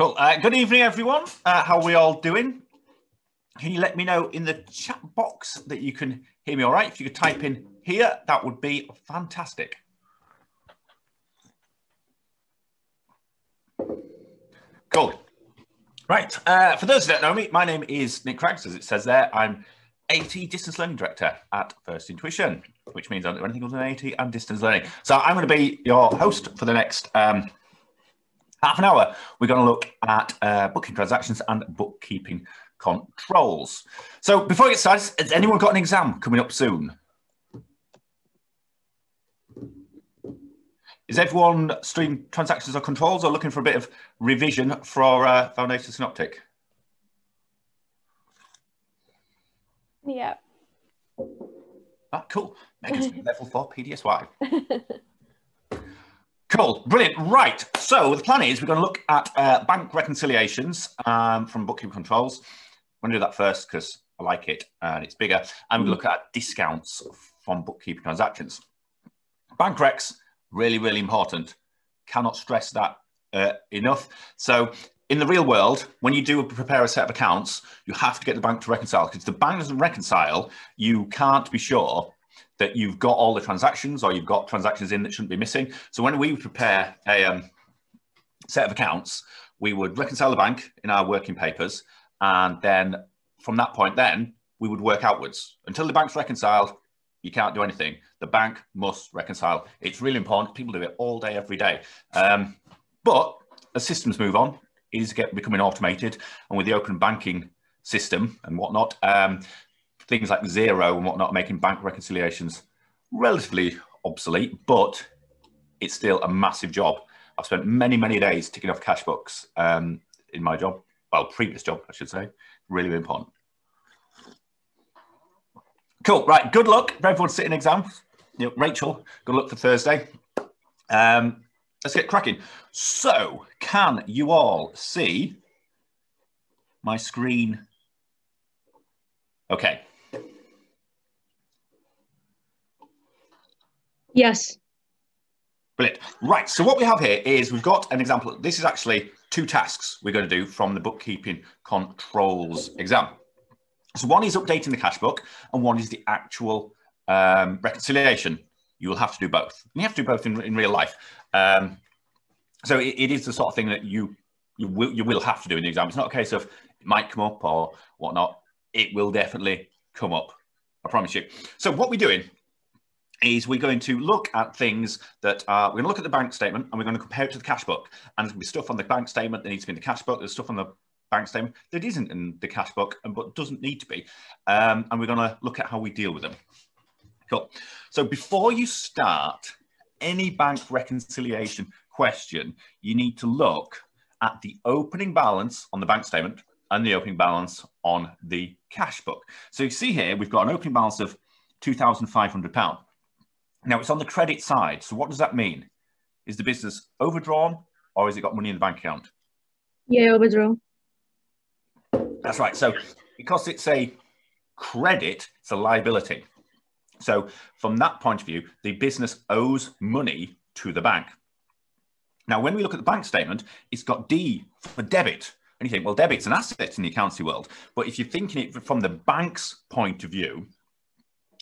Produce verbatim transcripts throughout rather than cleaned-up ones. Cool. Uh, good evening, everyone. Uh, how are we all doing? Can you let me know in the chat box that you can hear me all right? If you could type in here, that would be fantastic. Cool. Right. Uh, for those that don't know me, my name is Nick Craggs, as it says there. I'm A T Distance Learning Director at First Intuition, which means I don't do anything other than A T and distance learning. So I'm going to be your host for the next um, half an hour. We're going to look at uh, booking transactions and bookkeeping controls. So before we get started, has anyone got an exam coming up soon? Is everyone stream transactions or controls or looking for a bit of revision for uh, Foundation Synoptic? Yeah. Ah, cool. Megan's level four P D S Y. Cool, brilliant. Right, so the plan is we're going to look at uh, bank reconciliations um, from bookkeeping controls. I'm going to do that first because I like it and it's bigger. And we'll look at discounts from bookkeeping transactions. Bank recs, really, really important. Cannot stress that uh, enough. So in the real world, when you do prepare a set of accounts, you have to get the bank to reconcile, because if the bank doesn't reconcile, you can't be sure that you've got all the transactions, or you've got transactions in that shouldn't be missing. So when we prepare a um, set of accounts, we would reconcile the bank in our working papers. And then from that point, then we would work outwards. Until the bank's reconciled, you can't do anything. The bank must reconcile. It's really important. People do it all day, every day. Um, but as systems move on, it is get, becoming automated. And with the open banking system and whatnot, um, things like Xero and whatnot, making bank reconciliations relatively obsolete, but it's still a massive job. I've spent many, many days ticking off cash books um, in my job, well, previous job, I should say. Really, really important. Cool, right, good luck for everyone sitting exams. You know, Rachel, good luck for Thursday. Um, let's get cracking. So, can you all see my screen? Okay. Yes. Brilliant. Right, so what we have here is we've got an example. This is actually two tasks we're going to do from the bookkeeping controls exam. So one is updating the cash book and one is the actual um, reconciliation. You will have to do both. And you have to do both in, in real life. Um, so it, it is the sort of thing that you, you, will, you will have to do in the exam. It's not a case of it might come up or whatnot. It will definitely come up, I promise you. So what we're doing is we're going to look at things that are, we're going to look at the bank statement and we're going to compare it to the cash book. And there's going to be stuff on the bank statement that needs to be in the cash book. There's stuff on the bank statement that isn't in the cash book, and but doesn't need to be. Um, and we're going to look at how we deal with them. Cool. So before you start any bank reconciliation question, you need to look at the opening balance on the bank statement and the opening balance on the cash book. So you see here, we've got an opening balance of two thousand five hundred pounds. Now it's on the credit side. So what does that mean? Is the business overdrawn or has it got money in the bank account? Yeah, overdrawn. That's right. So because it's a credit, it's a liability. So from that point of view, the business owes money to the bank. Now, when we look at the bank statement, it's got D for debit. And you think, well, debit's an asset in the accountancy world. But if you're thinking it from the bank's point of view,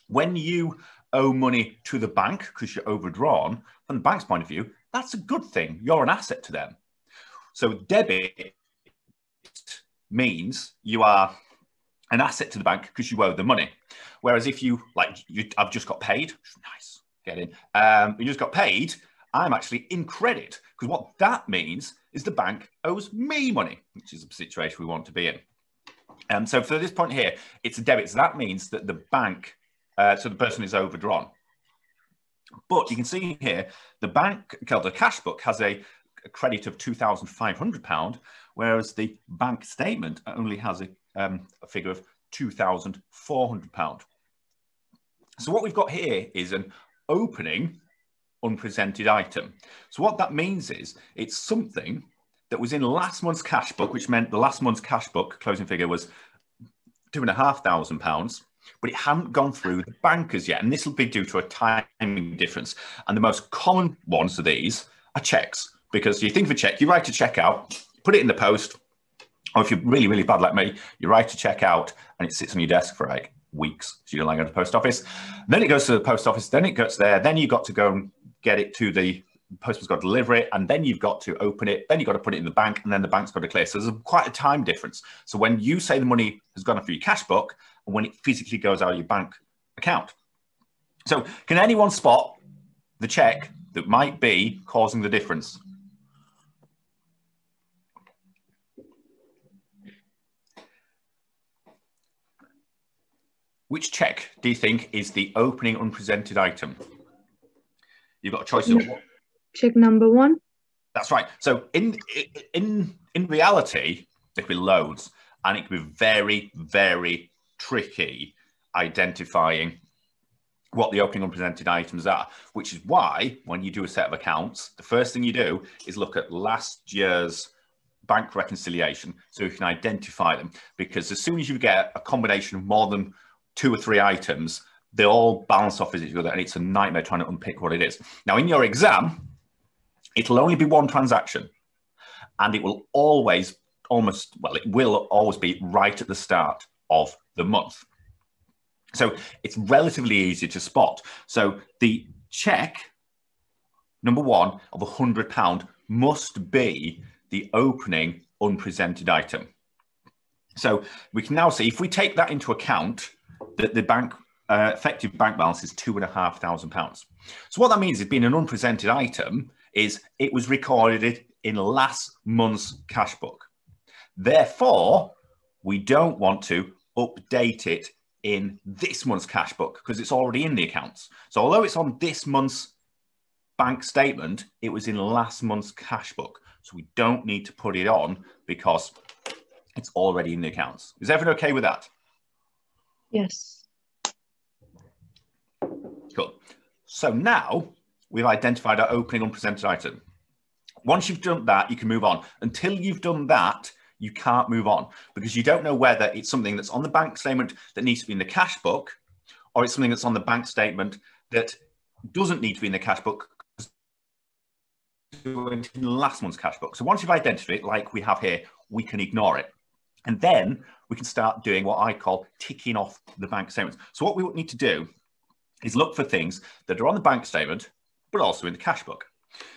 when you owe money to the bank because you're overdrawn, from the bank's point of view, that's a good thing. You're an asset to them. So debit means you are an asset to the bank because you owe the money. Whereas if you, like, you, I've just got paid, nice, get in, um, you just got paid, I'm actually in credit, because what that means is the bank owes me money, which is the situation we want to be in. Um, so for this point here, it's a debit. So that means that the bank, uh, so the person is overdrawn. But you can see here, the bank, the cash book has a, a credit of two thousand five hundred pounds, whereas the bank statement only has a, um, a figure of two thousand four hundred pounds. So what we've got here is an opening unpresented item. So what that means is it's something that was in last month's cash book, which meant the last month's cash book closing figure was two and a half thousand pounds, but it hadn't gone through the bankers yet. And this will be due to a timing difference. And the most common ones of these are checks, because you think of a check, you write a check out, put it in the post, or if you're really, really bad like me, you write a check out and it sits on your desk for like weeks. So you're like, go to the post office. Then it goes to the post office. Then it goes there. Then you've got to go and get it to the postman's got to deliver it. And then you've got to open it. Then you've got to put it in the bank. And then the bank's got to clear. So there's a, quite a time difference. So when you say the money has gone off your cash book and when it physically goes out of your bank account. So can anyone spot the check that might be causing the difference? Which check do you think is the opening unpresented item? You've got a choice of what? Check number one. That's right. So in in in reality, there could be loads, and it could be very, very tricky identifying what the opening unpresented items are, which is why when you do a set of accounts, the first thing you do is look at last year's bank reconciliation so you can identify them. Because as soon as you get a combination of more than two or three items, they all balance off each other, and it's a nightmare trying to unpick what it is. Now, in your exam, it'll only be one transaction, and it will always almost, well, it will always be right at the start of the month. So it's relatively easy to spot. So the check, number one, of one hundred pounds must be the opening unpresented item. So we can now see, if we take that into account, that the bank uh, effective bank balance is two and a half thousand pounds. So what that means is, being an unpresented item, is it was recorded in last month's cash book. Therefore, we don't want to update it in this month's cash book because it's already in the accounts. So although it's on this month's bank statement, it was in last month's cash book. So we don't need to put it on because it's already in the accounts. Is everyone okay with that? Yes. Cool. So now we've identified our opening unpresented item. Once you've done that, you can move on. Until you've done that, you can't move on because you don't know whether it's something that's on the bank statement that needs to be in the cash book, or it's something that's on the bank statement that doesn't need to be in the cash book because it went in last month's cash book. So once you've identified it, like we have here, we can ignore it. And then we can start doing what I call ticking off the bank statements. So what we would need to do is look for things that are on the bank statement, but also in the cash book.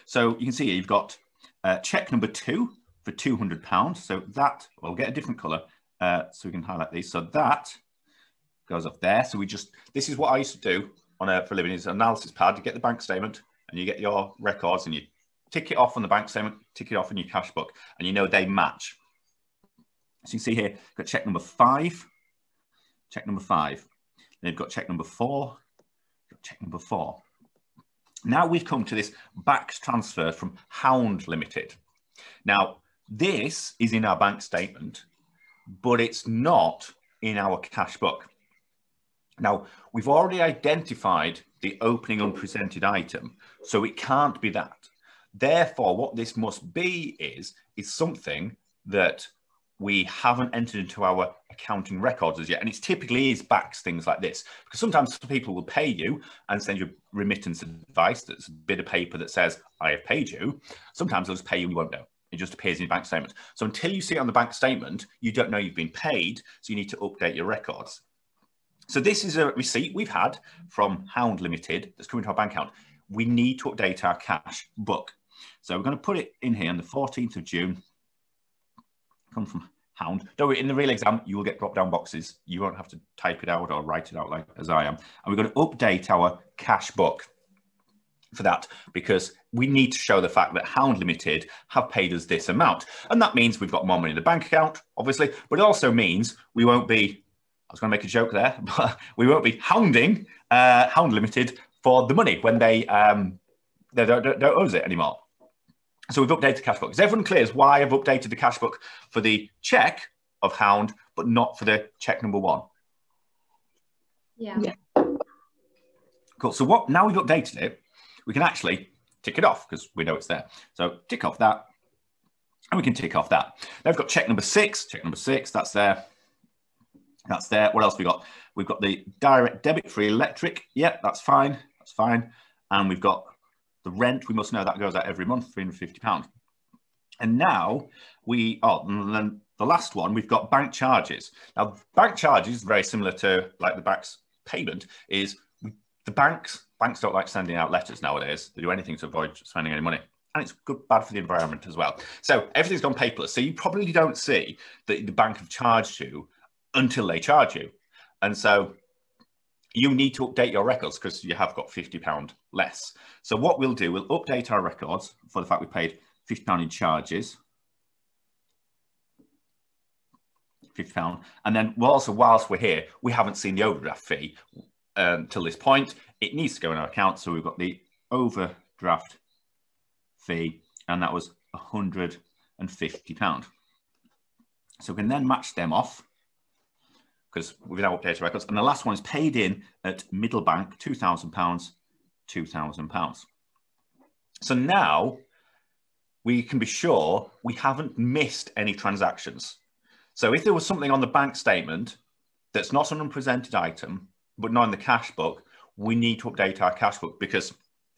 So you can see here, you've got uh, check number two for two hundred pounds. So that, we'll get a different color uh, so we can highlight these. So that goes up there. So we just, this is what I used to do on a, for a living, is an analysis pad. You get the bank statement and you get your records and you tick it off on the bank statement, tick it off in your cash book, and you know they match. So you can see here, you've got check number five, check number five. Then you've got check number four, got check number four. Now we've come to this back transfer from Hound Limited. Now, this is in our bank statement, but it's not in our cash book. Now, we've already identified the opening unpresented item, so it can't be that. Therefore, what this must be is, is something that we haven't entered into our accounting records as yet. And it typically is backs things like this, because sometimes people will pay you and send you remittance advice. That's a bit of paper that says, I have paid you. Sometimes they'll just pay you and you won't know. It just appears in your bank statement. So until you see it on the bank statement, you don't know you've been paid. So you need to update your records. So this is a receipt we've had from Hound Limited that's coming to our bank account. We need to update our cash book. So we're going to put it in here on the fourteenth of June. Come from Hound. Don't worry, in the real exam, you will get drop down boxes. You won't have to type it out or write it out like as I am. And we're going to update our cash book for that because we need to show the fact that Hound Limited have paid us this amount. And that means we've got more money in the bank account, obviously, but it also means we won't be, I was going to make a joke there, but we won't be hounding uh, Hound Limited for the money when they, um, they don't, don't, don't owe us it anymore. So we've updated the cash book. Is everyone clear as why I've updated the cash book for the check of Hound, but not for the check number one? Yeah. yeah. Cool. So what? Now we've updated it, we can actually tick it off because we know it's there. So tick off that, and we can tick off that. Now we've got check number six. Check number six. That's there. That's there. What else we got? We've got the direct debit for electric. Yep, yeah, that's fine. That's fine. And we've got the rent, we must know that goes out every month, three hundred and fifty pounds. And now we, oh, and then the last one, we've got bank charges. Now, bank charges, very similar to like the bank's payment, is the banks, banks don't like sending out letters nowadays. They do anything to avoid spending any money. And it's good, bad for the environment as well. So everything's gone paperless. So you probably don't see that the bank have charged you until they charge you. And so you need to update your records because you have got fifty pounds less. So what we'll do, we'll update our records for the fact we paid fifty pounds in charges. fifty pounds. And then we'll also, whilst we're here, we haven't seen the overdraft fee um, till this point. It needs to go in our account. So we've got the overdraft fee, and that was one hundred and fifty pounds. So we can then match them off because we've now updated records. And the last one is paid in at Middle Bank, two thousand pounds, two thousand pounds. So now we can be sure we haven't missed any transactions. So if there was something on the bank statement that's not an unpresented item, but not in the cash book, we need to update our cash book because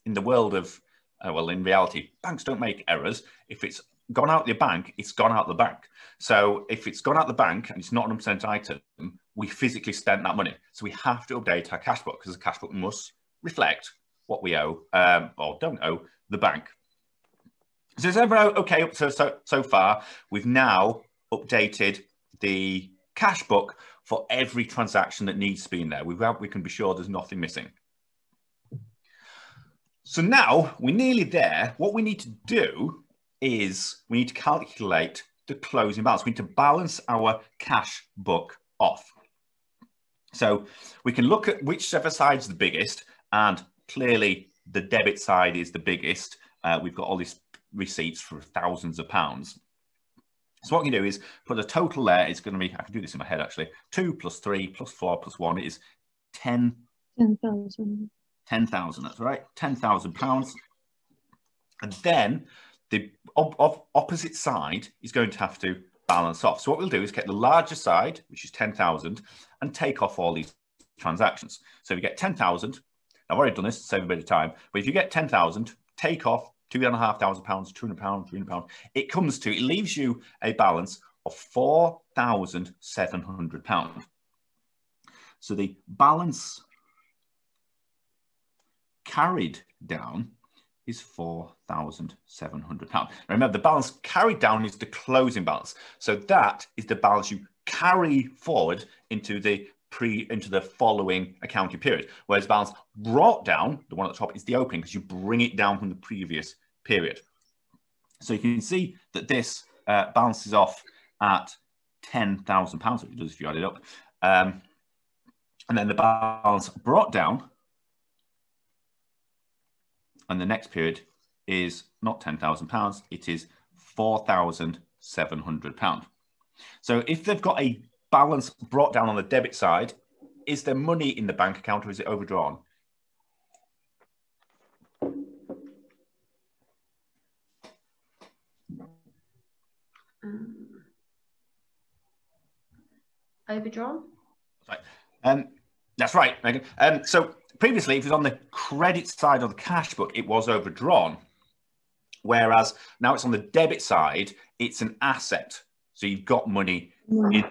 in the world of, uh, well, in reality, banks don't make errors. If it's gone out the bank, it's gone out the bank. So if it's gone out the bank and it's not an unpresented item, we physically spent that money. So we have to update our cash book because the cash book must reflect what we owe um, or don't owe the bank. So is everyone okay up to so, so far? We've now updated the cash book for every transaction that needs to be in there. We've, we can be sure there's nothing missing. So now we're nearly there. What we need to do is we need to calculate the closing balance. We need to balance our cash book off. So we can look at whichever side's the biggest, and clearly the debit side is the biggest. Uh, we've got all these receipts for thousands of pounds. So what you do is put a total there. It's going to be, I can do this in my head actually, two plus three plus four plus one is ten. ten thousand. ten thousand, that's right, ten thousand pounds. And then the op op opposite side is going to have to balance off. So what we'll do is get the larger side, which is ten thousand, and take off all these transactions. So if you get ten thousand, I've already done this to save a bit of time, but if you get ten thousand, take off two and a half thousand pounds, two hundred pounds, three hundred pounds, it comes to, it leaves you a balance of four thousand seven hundred pounds. So the balance carried down is four thousand seven hundred pounds. Remember, the balance carried down is the closing balance. So that is the balance you carry forward into the pre into the following accounting period. Whereas balance brought down, the one at the top, is the opening because you bring it down from the previous period. So you can see that this uh, balances off at ten thousand pounds, which it does if you add it up. Um, and then the balance brought down, and the next period is not ten thousand pounds, it is four thousand seven hundred pounds. So if they've got a balance brought down on the debit side, is there money in the bank account or is it overdrawn? Um, overdrawn. Right. Um, that's right, Megan. Um, so previously, if it was on the credit side of the cash book, it was overdrawn. Whereas now it's on the debit side, it's an asset. So you've got money yeah. in.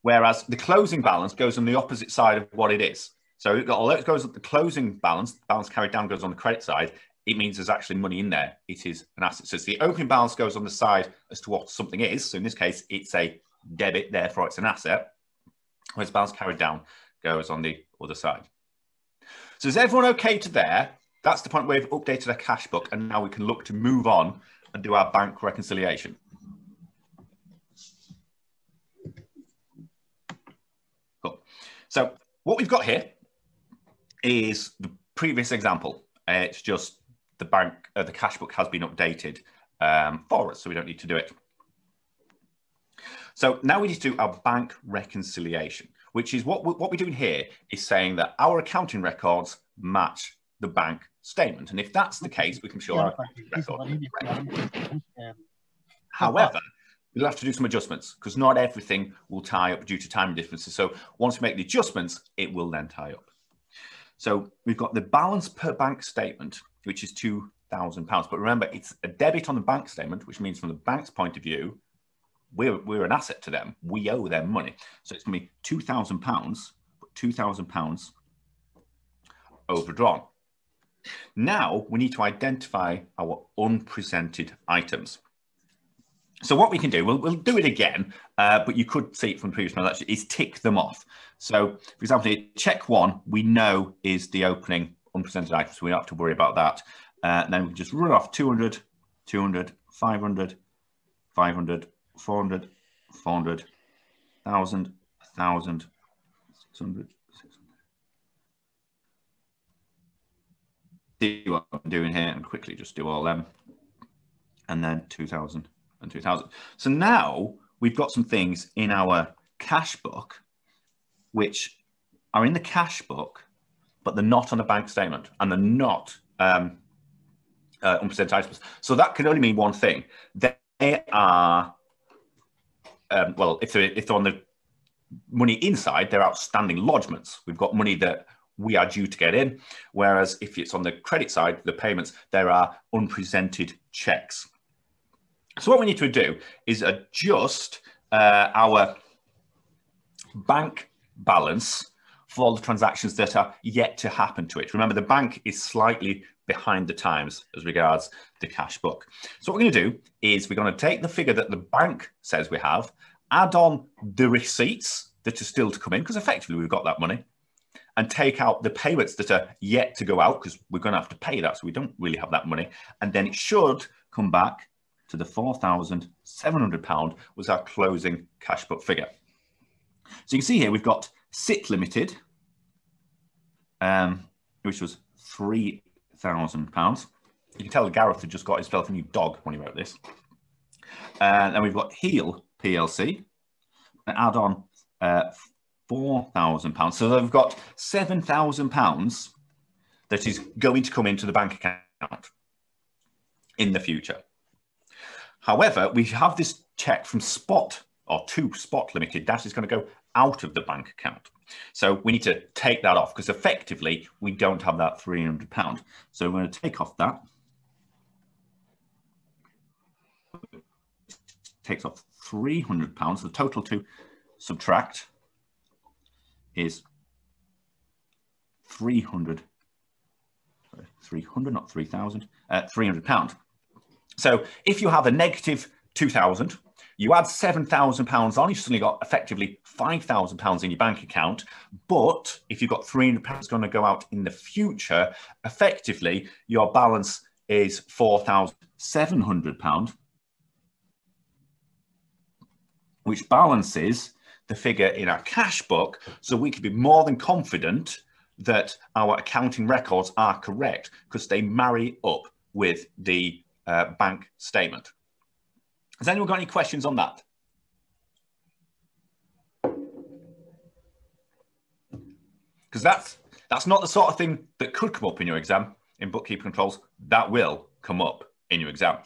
Whereas the closing balance goes on the opposite side of what it is. So it got, although it goes at the closing balance, balance carried down goes on the credit side, it means there's actually money in there. It is an asset. So the opening balance goes on the side as to what something is. So in this case, it's a debit, therefore it's an asset. Whereas balance carried down goes on the other side. So is everyone okay to there? That's the point where we've updated our cash book, and now we can look to move on and do our bank reconciliation. Cool. So what we've got here is the previous example. It's just the bank, uh, the cash book has been updated um, for us, so we don't need to do it. So now we need to do our bank reconciliation, which is what, what we're doing here is saying that our accounting records match the bank statement. And if that's the case, we can show our accounting record. However, we'll have to do some adjustments because not everything will tie up due to time differences. So once we make the adjustments, it will then tie up. So we've got the balance per bank statement, which is two thousand pounds. But remember, it's a debit on the bank statement, which means from the bank's point of view, we're, we're an asset to them. We owe them money. So it's going to be two thousand pounds, but two thousand pounds overdrawn. Now we need to identify our unpresented items. So what we can do, we'll, we'll do it again, uh, but you could see it from the previous one, actually, is tick them off. So, for example, check one, we know is the opening unpresented items. So we don't have to worry about that. Uh, and then we can just run off two hundred, two hundred, five hundred, five hundred, four hundred, four hundred, one thousand, one thousand, six hundred. See what I'm doing here and quickly just do all them. And then two thousand and two thousand. So now we've got some things in our cash book which are in the cash book, but they're not on a bank statement and they're not um, uh, unpresented items. So that can only mean one thing. They are, um, well, if they're, if they're on the money inside, they're outstanding lodgements. We've got money that we are due to get in, whereas if it's on the credit side, the payments, there are unpresented checks. So what we need to do is adjust uh, our bank balance for all the transactions that are yet to happen to it. Remember, the bank is slightly behind the times as regards the cash book. So what we're going to do is we're going to take the figure that the bank says we have, add on the receipts that are still to come in, because effectively we've got that money, and take out the payments that are yet to go out, because we're going to have to pay that, so we don't really have that money. And then it should come back to the four thousand seven hundred pounds was our closing cash book figure. So you can see here, we've got S I T Limited, um, which was three thousand pounds. You can tell Gareth had just got his spell from you dog when he wrote this. And then we've got Heal P L C, and add on uh, four thousand pounds. So they've got seven thousand pounds that is going to come into the bank account in the future. However, we have this check from Spot or to Spot Limited that is going to go out of the bank account. So we need to take that off because effectively we don't have that three hundred pounds. So we're going to take off that. It takes off three hundred pounds. The total to subtract is three hundred, sorry, three hundred, not three thousand, uh, three hundred pounds. So if you have a negative two thousand, you add seven thousand pounds on, you've suddenly got effectively five thousand pounds in your bank account. But if you've got three hundred pounds going to go out in the future, effectively your balance is four thousand seven hundred pounds, which balances the figure in our cash book. So we can be more than confident that our accounting records are correct because they marry up with the Uh, bank statement. Has anyone got any questions on that? Because that's that's not the sort of thing that could come up in your exam in bookkeeping controls. That will come up in your exam.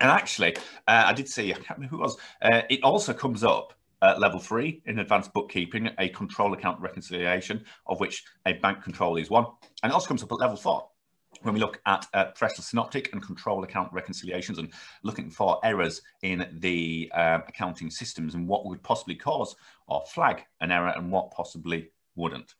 And actually, uh, I did see, I can't remember who it was. Uh, it also comes up at level three in advanced bookkeeping, a control account reconciliation, of which a bank control is one. And it also comes up at level four, when we look at uh, professional synoptic and control account reconciliations and looking for errors in the uh, accounting systems and what would possibly cause or flag an error and what possibly wouldn't.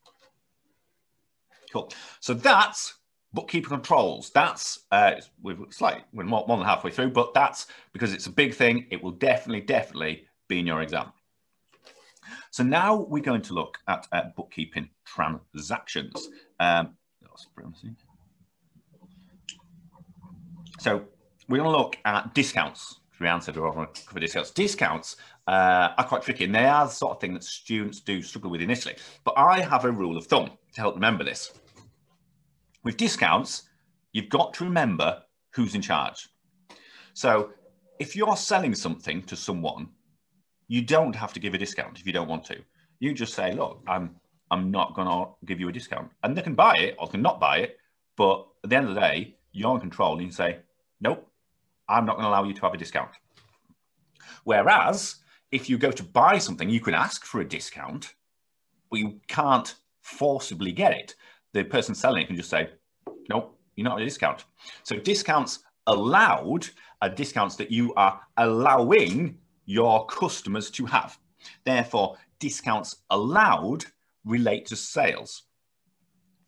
Cool. So that's bookkeeping controls. That's, uh, we've slightly, we're more, more than halfway through, but that's because it's a big thing. It will definitely, definitely be in your exam. So now we're going to look at uh, bookkeeping transactions. Um, So we're going to look at discounts. Rhianne said we're going to cover discounts. Discounts uh, are quite tricky, and they are the sort of thing that students do struggle with initially. But I have a rule of thumb to help remember this. With discounts, you've got to remember who's in charge. So if you're selling something to someone, you don't have to give a discount if you don't want to. You just say, look, I'm, I'm not going to give you a discount. And they can buy it or they can not buy it, but at the end of the day, you're in control and you can say, nope, I'm not going to allow you to have a discount. Whereas if you go to buy something, you can ask for a discount, but you can't forcibly get it. The person selling it can just say, nope, you're not at a discount. So discounts allowed are discounts that you are allowing your customers to have. Therefore, discounts allowed relate to sales.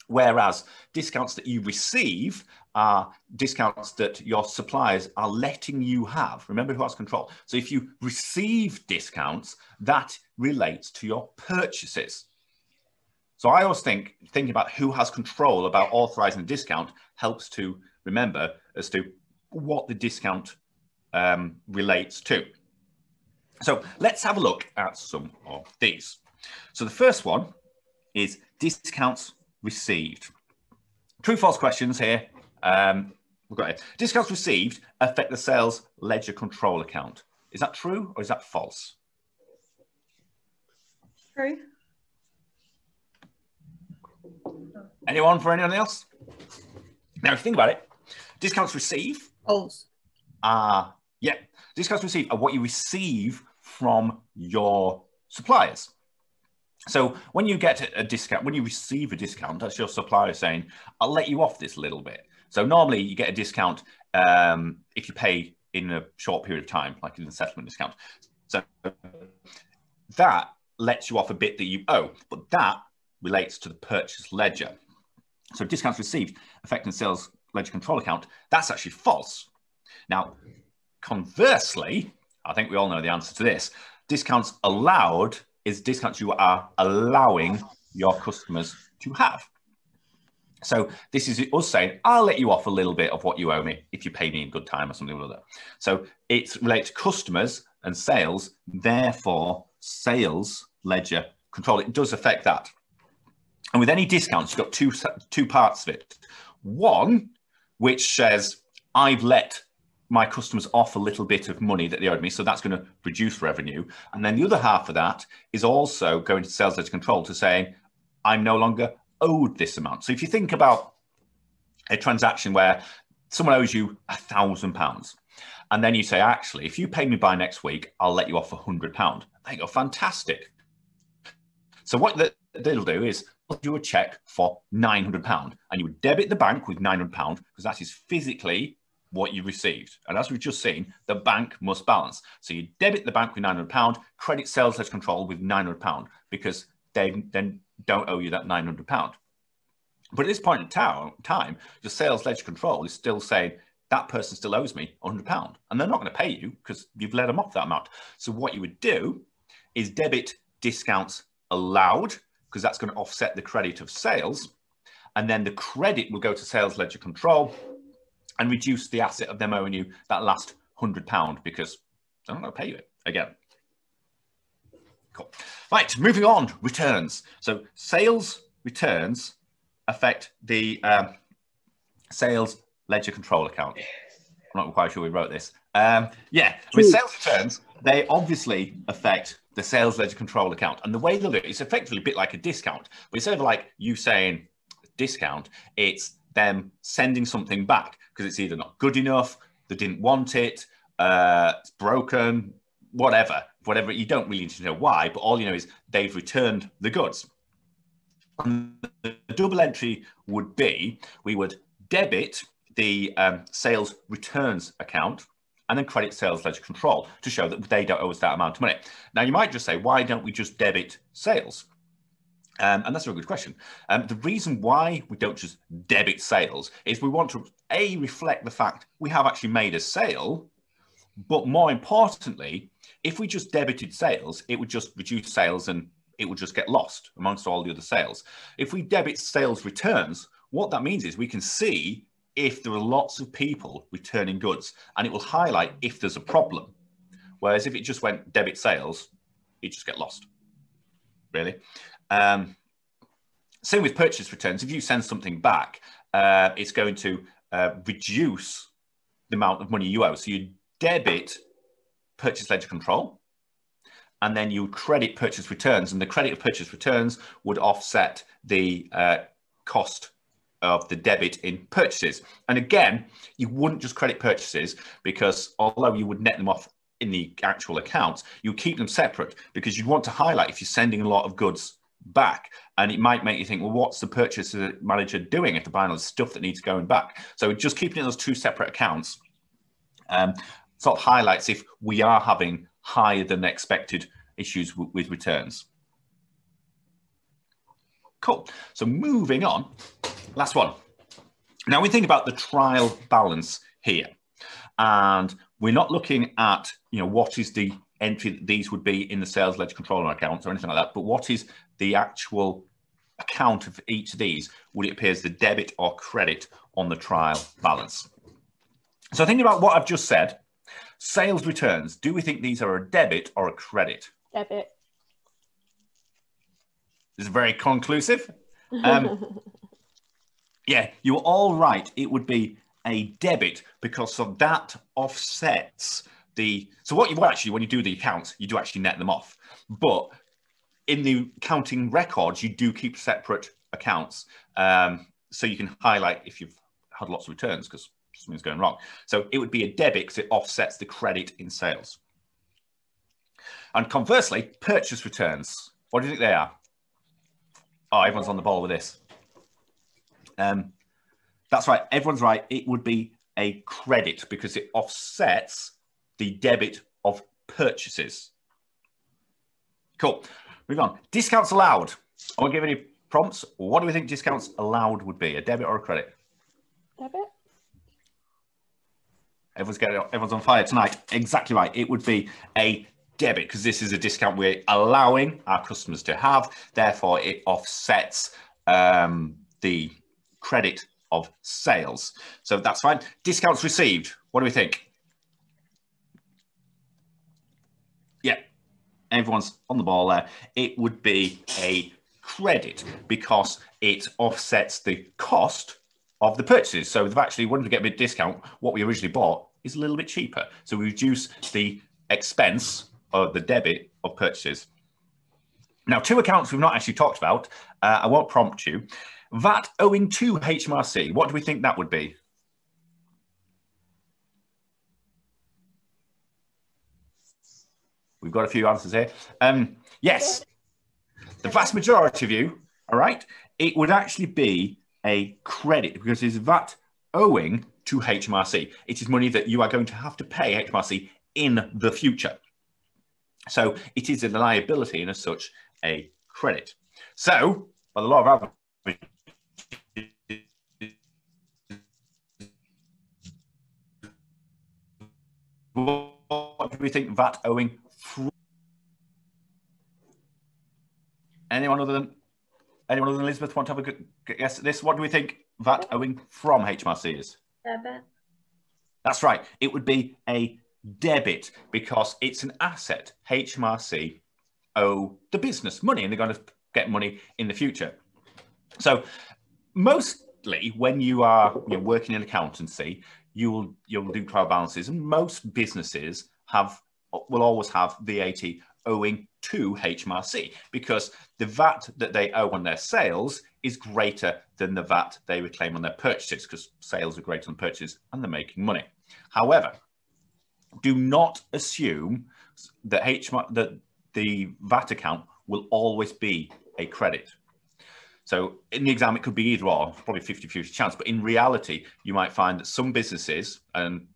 Whereas discounts that you receive are discounts that your suppliers are letting you have. Remember who has control. So if you receive discounts, that relates to your purchases. So I always think thinking about who has control about authorizing the discount helps to remember as to what the discount um, relates to. So let's have a look at some of these. So the first one is discounts received. True, false questions here. Um, we've got it. Discounts received affect the sales ledger control account. Is that true or is that false? True. Anyone for anyone else? Now, if you think about it, discounts received. False. Ah, uh, yeah. Discounts received are what you receive from your suppliers. So when you get a discount, when you receive a discount, that's your supplier saying, I'll let you off this little bit. So normally you get a discount um, if you pay in a short period of time, like in the settlement discount. So that lets you off a bit that you owe, but that relates to the purchase ledger. So discounts received affecting sales ledger control account, that's actually false. Now, conversely, I think we all know the answer to this, discounts allowed is discounts you are allowing your customers to have. So this is us saying, I'll let you off a little bit of what you owe me if you pay me in good time or something or other. So it relates to customers and sales, therefore sales ledger control. It does affect that. And with any discounts, you've got two, two parts of it. One, which says, I've let my customers off a little bit of money that they owed me, so that's going to reduce revenue. And then the other half of that is also going to sales ledger control to say, I'm no longer owed this amount. So if you think about a transaction where someone owes you a thousand pounds, and then you say, actually, if you pay me by next week, I'll let you off a hundred pound. There you go, fantastic. So what the, they'll do is they'll do a check for nine hundred pound, and you would debit the bank with nine hundred pound because that is physically what you received. And as we've just seen, the bank must balance. So you debit the bank with nine hundred pounds, credit sales ledger control with nine hundred pounds, because they then don't owe you that nine hundred pounds. But at this point in time, your sales ledger control is still saying, that person still owes me one hundred pounds. And they're not going to pay you because you've let them off that amount. So what you would do is debit discounts allowed, because that's going to offset the credit of sales. And then the credit will go to sales ledger control and reduce the asset of them owing you that last one hundred pounds because they're not going to pay you it again. Cool. Right, moving on, returns. So sales returns affect the um, sales ledger control account. I'm not quite sure we wrote this. Um, yeah, with sales returns, they obviously affect the sales ledger control account. And the way they'll do it is effectively a bit like a discount, but instead of like you saying discount, it's them sending something back because it's either not good enough, they didn't want it, uh, it's broken, whatever, whatever. You don't really need to know why, but all you know is they've returned the goods. And the double entry would be, we would debit the um, sales returns account and then credit sales ledger control to show that they don't owe us that amount of money. Now you might just say, why don't we just debit sales? Um, and that's a good question. Um, the reason why we don't just debit sales is we want to, A, reflect the fact we have actually made a sale, but more importantly, if we just debited sales, it would just reduce sales and it would just get lost amongst all the other sales. If we debit sales returns, what that means is we can see if there are lots of people returning goods and it will highlight if there's a problem. Whereas if it just went debit sales, it just get lost, really. Um, same with purchase returns. If you send something back, uh, it's going to uh, reduce the amount of money you owe. So you debit purchase ledger control, and then you credit purchase returns, and the credit of purchase returns would offset the uh, cost of the debit in purchases. And again, you wouldn't just credit purchases because although you would net them off in the actual accounts, you keep them separate because you'd want to highlight if you're sending a lot of goods back. And it might make you think, well, what's the purchase manager doing if they're buying all the stuff that needs going back? So just keeping those two separate accounts um, sort of highlights if we are having higher than expected issues with returns. Cool. So moving on, last one. Now we think about the trial balance here, and we're not looking at, you know, what is the entry that these would be in the sales ledger controller accounts or anything like that, but what is the actual account of each of these? Would it appear as the debit or credit on the trial balance? So thinking about what I've just said, sales returns, do we think these are a debit or a credit? Debit. This is very conclusive. Um, yeah, you're all right. It would be a debit because of that offsets the... So what you well, actually, when you do the accounts, you do actually net them off. But in the accounting records, you do keep separate accounts. Um, so you can highlight if you've had lots of returns because something's going wrong. So it would be a debit because it offsets the credit in sales. And conversely, purchase returns. What do you think they are? Oh, everyone's on the ball with this. Um, that's right. Everyone's right. It would be a credit because it offsets the debit of purchases. Cool. Move on. Discounts allowed. I won't give any prompts. What do we think discounts allowed would be? A debit or a credit? Debit. Everyone's getting, everyone's on fire tonight. Exactly right. It would be a debit because this is a discount we're allowing our customers to have, therefore it offsets um, the credit of sales. So that's fine. Discounts received, what do we think? Yeah, everyone's on the ball there. It would be a credit because it offsets the cost of the purchases. So they've actually, when we get a bit discount, what we originally bought is a little bit cheaper. So we reduce the expense or the debit of purchases. Now, two accounts we've not actually talked about. Uh, I won't prompt you. V A T owing to H M R C. What do we think that would be? We've got a few answers here. Um, yes, the vast majority of you, all right, it would actually be a credit because it's V A T owing to H M R C. It is money that you are going to have to pay H M R C in the future. So it is a liability and as such a credit. So by the law of averages, what do we think V A T owing? Anyone other than anyone other than Elizabeth want to have a good guess at this? What do we think V A T owing from H M R C is? Debit. That's right. It would be a debit because it's an asset H M R C owe the business money and they're going to get money in the future. So mostly when you are you know, working in accountancy, you will you'll do trial balances, and most businesses have will always have V A T owing to H M R C because the V A T that they owe on their sales is greater than the V A T they would claim on their purchases because sales are greater than purchases and they're making money. However, do not assume that, H M R, that the V A T account will always be a credit. So in the exam, it could be either or, probably fifty fifty chance. But in reality, you might find that some businesses, and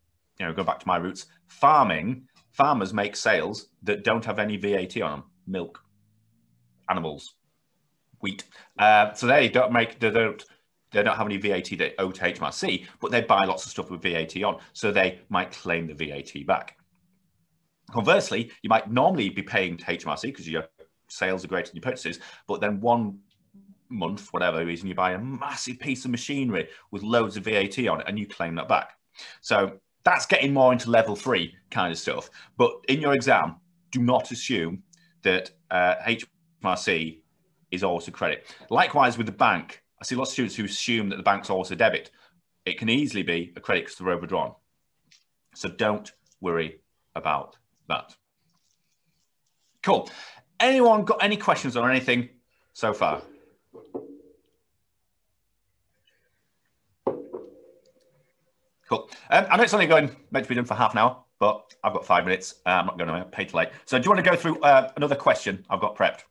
you know, go back to my roots, farming, farmers make sales that don't have any V A T on them: milk, animals, wheat. Uh, so they don't make they don't. They don't have any V A T they owe to H M R C, but they buy lots of stuff with V A T on, so they might claim the V A T back. Conversely, you might normally be paying to H M R C because your sales are greater than your purchases, but then one month, whatever reason, you buy a massive piece of machinery with loads of V A T on it, and you claim that back. So that's getting more into level three kind of stuff. But in your exam, do not assume that uh, H M R C is always a credit. Likewise with the bank, I see lots of students who assume that the bank's always a debit. It can easily be a credit because they're overdrawn. So don't worry about that. Cool. Anyone got any questions on anything so far? Cool. Um, I know it's only going meant to be done for half an hour, but I've got five minutes. Uh, I'm not going to pay too late. So do you want to go through uh, another question I've got prepped?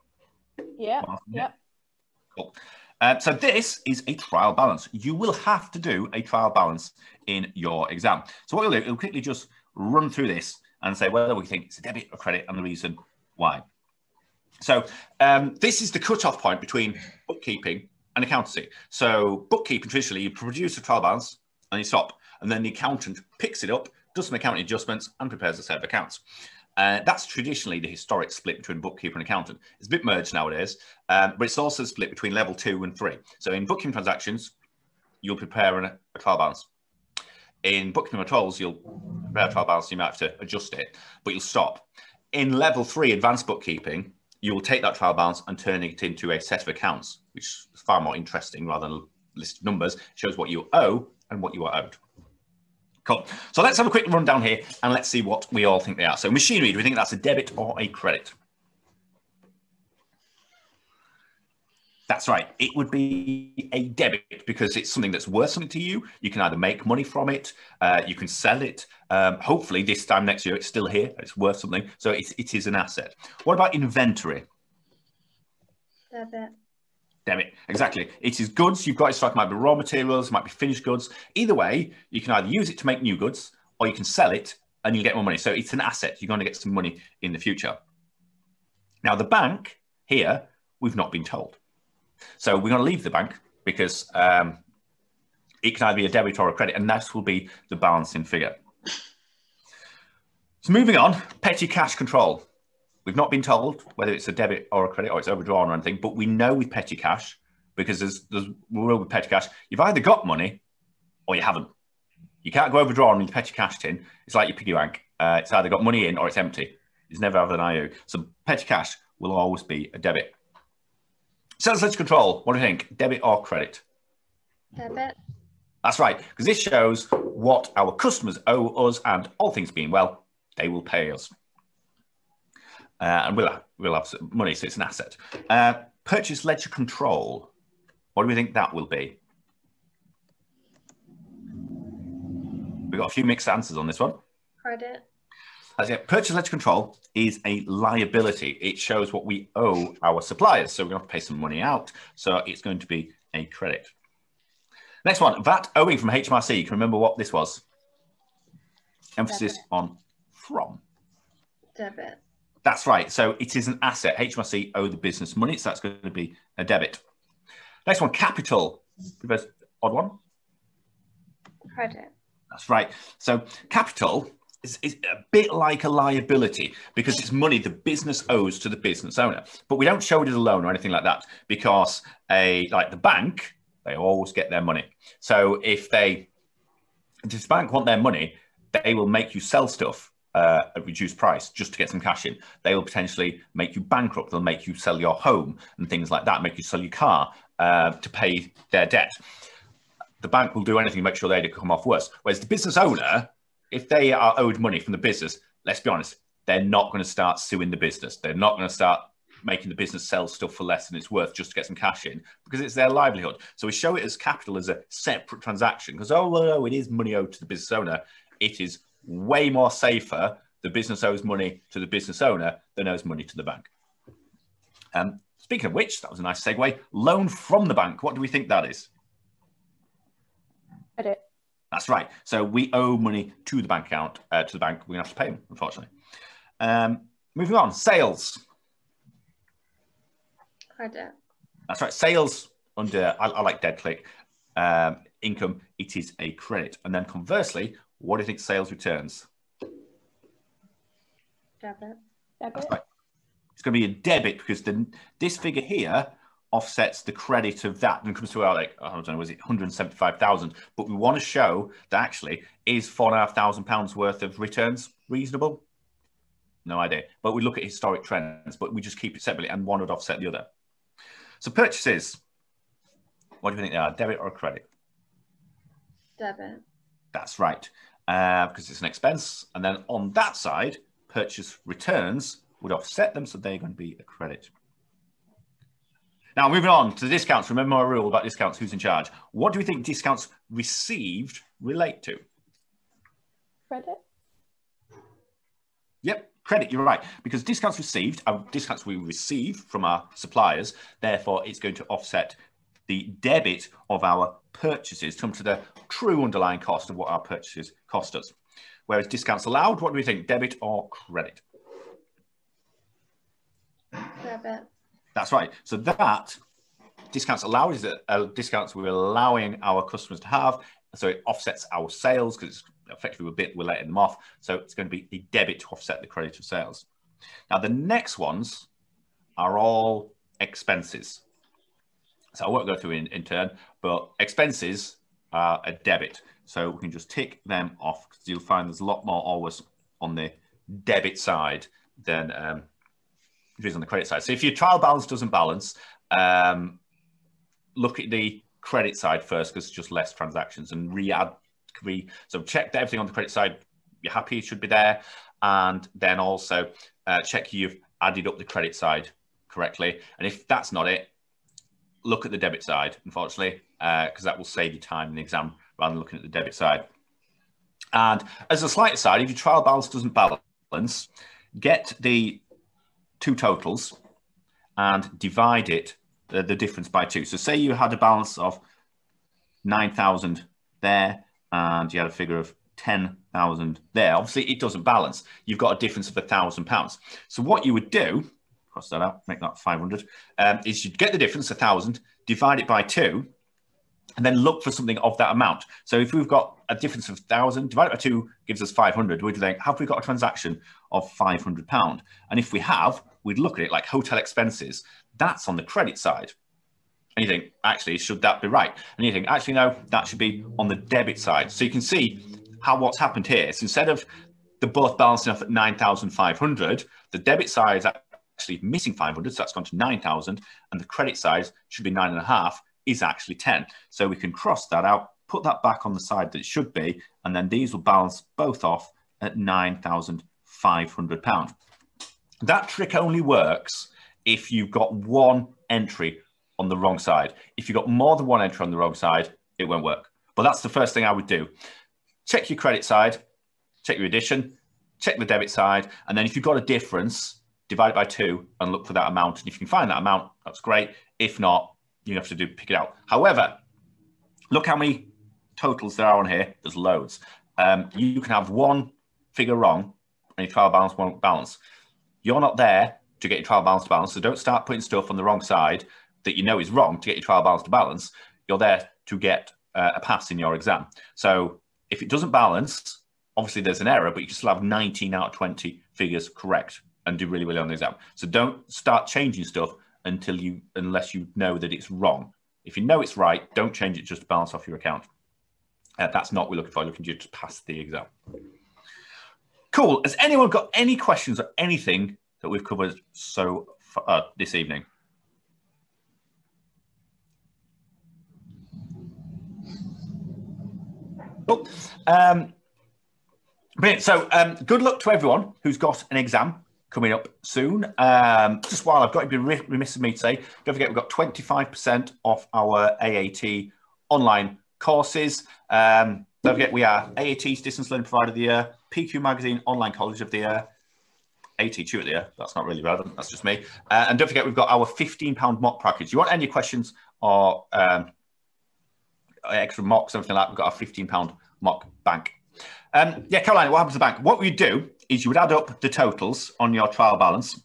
Yeah, yeah. Cool. Uh, so this is a trial balance. You will have to do a trial balance in your exam. So what we'll do, we'll quickly just run through this and say whether we think it's a debit or credit and the reason why. So um, this is the cutoff point between bookkeeping and accountancy. So bookkeeping, traditionally, you produce a trial balance and you stop, and then the accountant picks it up, does some accounting adjustments and prepares a set of accounts. Uh, that's traditionally the historic split between bookkeeper and accountant. It's a bit merged nowadays, um, but it's also split between level two and three. So in bookkeeping transactions, you'll prepare an, a trial balance. In bookkeeping controls, you'll prepare a trial balance, you might have to adjust it, but you'll stop. In level three advanced bookkeeping, you will take that trial balance and turn it into a set of accounts, which is far more interesting rather than a list of numbers. It shows what you owe and what you are owed. Cool. So let's have a quick run down here and let's see what we all think they are. So machinery, do we think that's a debit or a credit? That's right. It would be a debit because it's something that's worth something to you. You can either make money from it, uh, you can sell it. Um, hopefully this time next year, it's still here. It's worth something. So it, it is an asset. What about inventory? Debit. Damn it, exactly. It is goods you've got in stock. Might be raw materials, might be finished goods. Either way, you can either use it to make new goods or you can sell it and you'll get more money. So it's an asset. You're going to get some money in the future. Now, the bank here, we've not been told. So we're going to leave the bank because um, it can either be a debit or a credit, and that will be the balancing figure. So moving on, petty cash control. We've not been told whether it's a debit or a credit or it's overdrawn or anything, but we know with petty cash, because there's, there's a rule with petty cash, you've either got money or you haven't. You can't go overdrawn with petty cash tin. It's like your piggy bank. Uh, it's either got money in or it's empty. It's never other than I O. So petty cash will always be a debit. Sales ledger control, what do you think? Debit or credit? Debit. That's right, because this shows what our customers owe us, and all things being well, they will pay us. Uh, and we'll have, we'll have some money, so it's an asset. Uh, purchase ledger control. What do we think that will be? We've got a few mixed answers on this one. Credit. As yet, purchase ledger control is a liability. It shows what we owe our suppliers. So we're going to have to pay some money out. So it's going to be a credit. Next one, V A T owing from H M R C. You can remember what this was. Emphasis Debit. On from. Debit. That's right. So it is an asset. H M R C owe the business money, so that's going to be a debit. Next one, capital. Odd one. Credit. That's right. So capital is, is a bit like a liability because it's money the business owes to the business owner, but we don't show it as a loan or anything like that because a like the bank, they always get their money. So if they, if the bank want their money, they will make you sell stuff. Uh, a reduced price just to get some cash in. They will potentially make you bankrupt. They'll make you sell your home and things like that, make you sell your car uh, to pay their debt. The bank will do anything to make sure they don't come off worse. Whereas the business owner, if they are owed money from the business, let's be honest, they're not going to start suing the business. They're not going to start making the business sell stuff for less than it's worth just to get some cash in because it's their livelihood. So we show it as capital as a separate transaction because, oh, well, no, it is money owed to the business owner. It is way more safer. The business owes money to the business owner than owes money to the bank. Um, speaking of which, that was a nice segue. Loan from the bank. What do we think that is? Credit. That's right. So we owe money to the bank account, uh, to the bank. We're going to have to pay them, unfortunately. Um, moving on, sales. Credit. That's right. Sales under, I, I like dead click, um, income, it is a credit. And then conversely, what do you think sales returns? Debit. Debit. Right. It's going to be a debit because the, this figure here offsets the credit of that and comes to our, like, I don't know, was it one hundred seventy-five thousand? But we want to show that actually is four and a half thousand pounds worth of returns reasonable? No idea. But we look at historic trends, but we just keep it separately and one would offset the other. So purchases, what do you think they are? Debit or credit? Debit. That's right. Uh, because it's an expense. And then on that side, purchase returns would offset them, so they're going to be a credit. Now, moving on to the discounts. Remember my rule about discounts, who's in charge. What do we think discounts received relate to? Credit. Yep, credit, you're right, because discounts received are discounts we receive from our suppliers. Therefore, it's going to offset the debit of our purchases to come to the true underlying cost of what our purchases cost us. Whereas discounts allowed, what do we think, debit or credit? Debit. That's right. So that discounts allowed is a discounts we're allowing our customers to have. So it offsets our sales because it's effectively a bit, we're letting them off. So it's going to be the debit to offset the credit of sales. Now the next ones are all expenses. So I won't go through in, in turn, but expenses are a debit. So we can just tick them off because you'll find there's a lot more always on the debit side than um, it is on the credit side. So if your trial balance doesn't balance, um, look at the credit side first because it's just less transactions and re-add. Re so check that everything on the credit side, you're happy, it should be there. And then also uh, check you've added up the credit side correctly. And if that's not it, look at the debit side, unfortunately, because uh, that will save you time in the exam rather than looking at the debit side. And as a slight aside, if your trial balance doesn't balance, get the two totals and divide it, uh, the difference by two. So say you had a balance of nine thousand there and you had a figure of ten thousand there. Obviously, it doesn't balance. You've got a difference of one thousand pounds. So what you would do, cross that out, make that five hundred, um, is you'd get the difference, one thousand, divide it by two, and then look for something of that amount. So if we've got a difference of one thousand, divided by two gives us five hundred. We'd think, have we got a transaction of five hundred pounds? And if we have, we'd look at it like hotel expenses. That's on the credit side. And you think, actually, should that be right? And you think, actually, no, that should be on the debit side. So you can see how what's happened here. So instead of the both balancing off at nine thousand five hundred, the debit side is actually missing five hundred, so that's gone to nine thousand, and the credit side should be nine and a half, is actually ten. So we can cross that out, put that back on the side that it should be, and then these will balance both off at nine thousand five hundred pounds. That trick only works if you've got one entry on the wrong side. If you've got more than one entry on the wrong side, it won't work. But that's the first thing I would do. Check your credit side, check your addition, check the debit side, and then if you've got a difference, divide it by two and look for that amount. And if you can find that amount, that's great. If not, you have to do pick it out. However, look how many totals there are on here. There's loads. Um, you can have one figure wrong and your trial balance won't balance. You're not there to get your trial balance to balance, so don't start putting stuff on the wrong side that you know is wrong to get your trial balance to balance. You're there to get uh, a pass in your exam. So if it doesn't balance, obviously there's an error, but you can still have nineteen out of twenty figures correct and do really, really on the exam. So don't start changing stuff until you, unless you know that it's wrong. If you know it's right, don't change it just to balance off your account. Uh, that's not what we're looking for. We're looking to pass the exam. Cool. Has anyone got any questions or anything that we've covered so far uh, this evening? Cool. Um, brilliant. So um, good luck to everyone who's got an exam coming up soon. Um, just while I've got to be remiss of me to say, don't forget we've got twenty-five percent off our A A T online courses. Um, don't forget we are A A T's Distance Learning Provider of the Year, P Q Magazine Online College of the Year, A A T Tutor of the Year. That's not really relevant, that's just me. Uh, and don't forget we've got our fifteen pound mock package. You want any questions or um, extra mocks, something like that, we've got our fifteen pound mock bank. Um, yeah, Caroline, what happens to the bank? What we do is you would add up the totals on your trial balance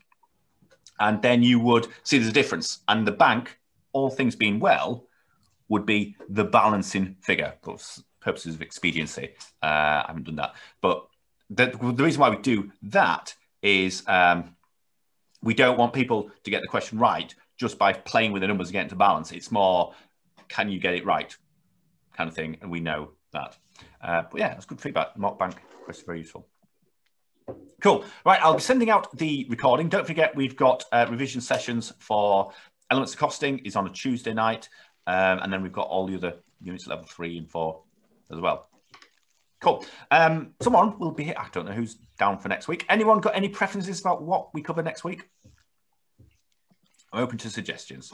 and then you would see there's a difference. And the bank, all things being well, would be the balancing figure for purposes of expediency. Uh, I haven't done that. But the, the reason why we do that is um, we don't want people to get the question right just by playing with the numbers and getting to balance. It's more, can you get it right kind of thing? And we know that. Uh, but yeah, that's good feedback. Mock bank question, very useful. Cool. Right, I'll be sending out the recording. Don't forget, we've got uh, revision sessions for Elements of Costing is on a Tuesday night. Um, and then we've got all the other units, level three and four as well. Cool. Um, someone will be here. I don't know who's down for next week. Anyone got any preferences about what we cover next week? I'm open to suggestions.